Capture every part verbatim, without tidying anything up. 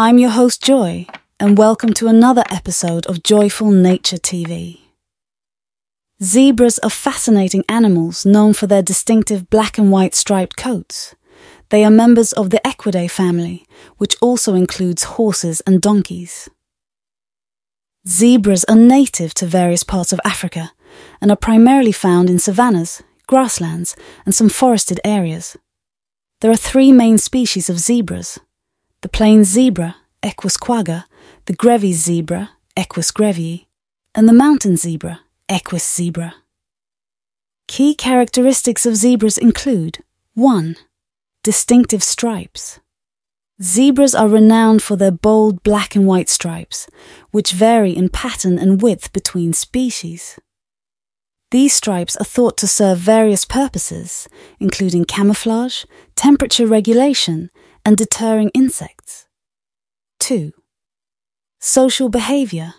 I'm your host Joy, and welcome to another episode of Joyful Nature T V. Zebras are fascinating animals known for their distinctive black and white striped coats. They are members of the Equidae family, which also includes horses and donkeys. Zebras are native to various parts of Africa and are primarily found in savannas, grasslands, and some forested areas. There are three main species of zebras: the plain zebra, Equus quagga, the grevii zebra, Equus grevii, and the mountain zebra, Equus zebra. Key characteristics of zebras include one Distinctive stripes. Zebras are renowned for their bold black and white stripes, which vary in pattern and width between species. These stripes are thought to serve various purposes, including camouflage, temperature regulation, and deterring insects. two Social behavior.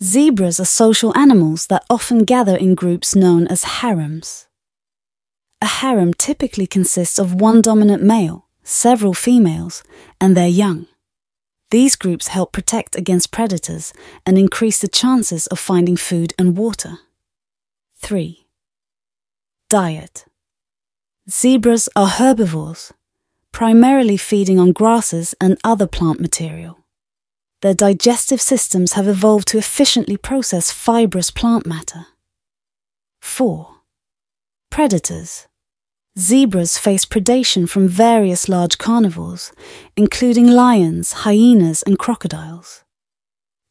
Zebras are social animals that often gather in groups known as harems. A harem typically consists of one dominant male, several females, and their young. These groups help protect against predators and increase the chances of finding food and water. three Diet. Zebras are herbivores, primarily feeding on grasses and other plant material. Their digestive systems have evolved to efficiently process fibrous plant matter. four Predators. Zebras face predation from various large carnivores, including lions, hyenas, and crocodiles.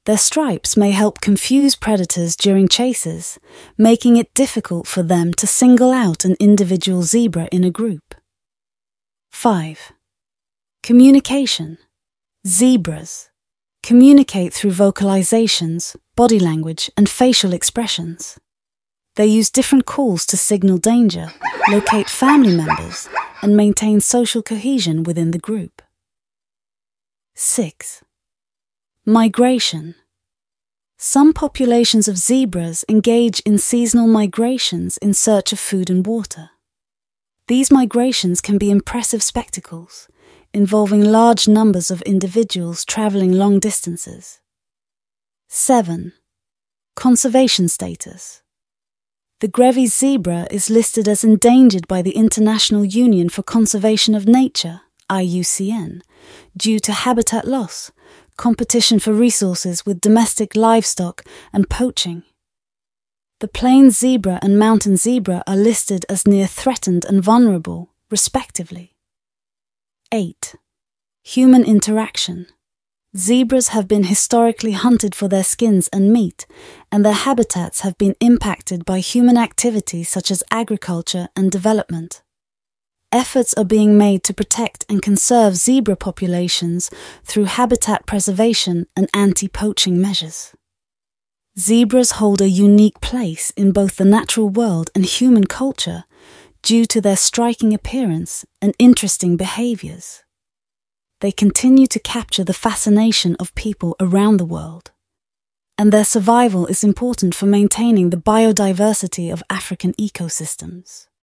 Their stripes may help confuse predators during chases, making it difficult for them to single out an individual zebra in a group. five Communication. Zebras communicate through vocalizations, body language, and facial expressions. They use different calls to signal danger, locate family members, and maintain social cohesion within the group. six Migration. Some populations of zebras engage in seasonal migrations in search of food and water. These migrations can be impressive spectacles, involving large numbers of individuals traveling long distances. seven Conservation status. The grevii zebra is listed as endangered by the International Union for Conservation of Nature, I U C N, due to habitat loss, competition for resources with domestic livestock, and poaching. The plain zebra and mountain zebra are listed as near threatened and vulnerable, respectively. eight Human interaction. Zebras have been historically hunted for their skins and meat, and their habitats have been impacted by human activities such as agriculture and development. Efforts are being made to protect and conserve zebra populations through habitat preservation and anti-poaching measures. Zebras hold a unique place in both the natural world and human culture due to their striking appearance and interesting behaviors. They continue to capture the fascination of people around the world, and their survival is important for maintaining the biodiversity of African ecosystems.